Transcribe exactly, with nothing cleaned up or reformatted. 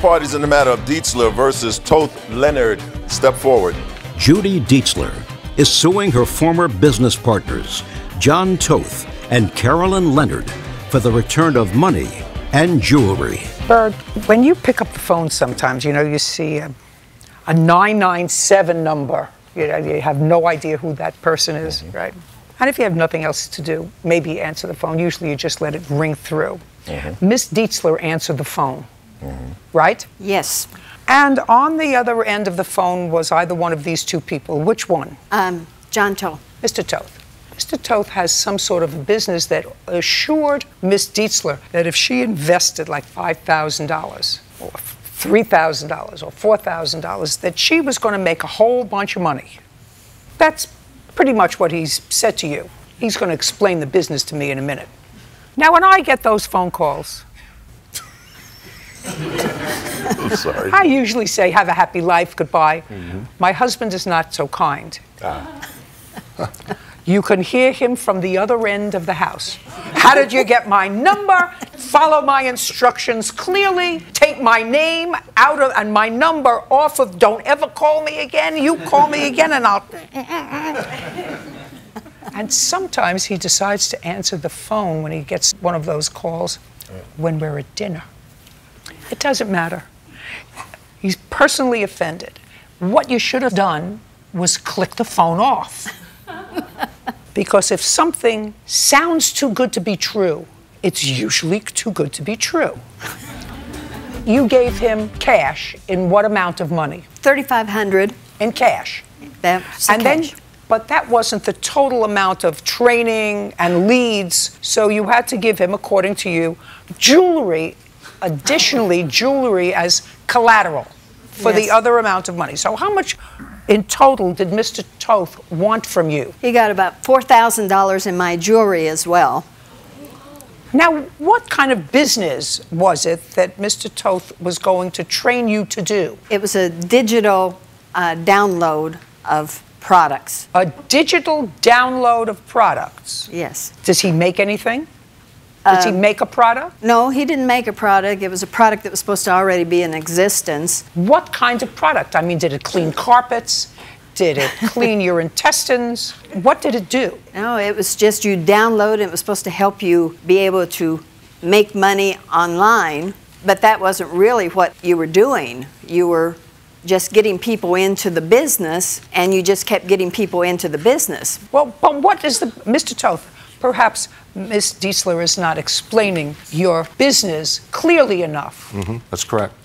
parties in the matter of Dietzler versus Toth Leonard step forward. Judy Dietzler is suing her former business partners, John Toth and Carolyn Leonard, for the return of money and jewelry. Bird, when you pick up the phone sometimes, you know, you see a, a nine nine seven number. You know, you have no idea who that person is, mm-hmm. right? And if you have nothing else to do, maybe answer the phone. Usually you just let it ring through. Mm-hmm. Miss Dietzler answered the phone, mm-hmm. right? Yes. And on the other end of the phone was either one of these two people. Which one? Um, John Toth. Mister Toth. Mister Toth has some sort of a business that assured Miss Dietzler that if she invested like five thousand dollars or three thousand dollars or four thousand dollars, that she was going to make a whole bunch of money. That's pretty much what he's said to you. He's going to explain the business to me in a minute. Now, when I get those phone calls, I'm sorry. I usually say, have a happy life, goodbye. Mm-hmm. My husband is not so kind. Ah. You can hear him from the other end of the house. How did you get my number? Follow my instructions clearly. Take my name out of and my number off of. Don't ever call me again. You call me again and I'll... And sometimes he decides to answer the phone when he gets one of those calls when we're at dinner. It doesn't matter. He's personally offended. What you should have done was click the phone off. Because if something sounds too good to be true, it's usually too good to be true. You gave him cash in what amount of money? thirty-five hundred dollars. In cash. That was and cash. Then, but that wasn't the total amount of training and leads, so you had to give him, according to you, jewelry, additionally jewelry as collateral for yes. the other amount of money. So how much in total did Mister Toth want from you? He got about four thousand dollars in my jewelry as well. Now, what kind of business was it that Mister Toth was going to train you to do? It was a digital uh, download of products. A digital download of products? Yes. Does he make anything? Did he make a product? No, he didn't make a product. It was a product that was supposed to already be in existence. What kind of product? I mean, did it clean carpets? Did it clean your intestines? What did it do? No, it was just you download and it was supposed to help you be able to make money online. But that wasn't really what you were doing. You were just getting people into the business, and you just kept getting people into the business. Well, but what is the... Mister Toth, perhaps Miss Dietzler is not explaining your business clearly enough. Mm-hmm. That's correct.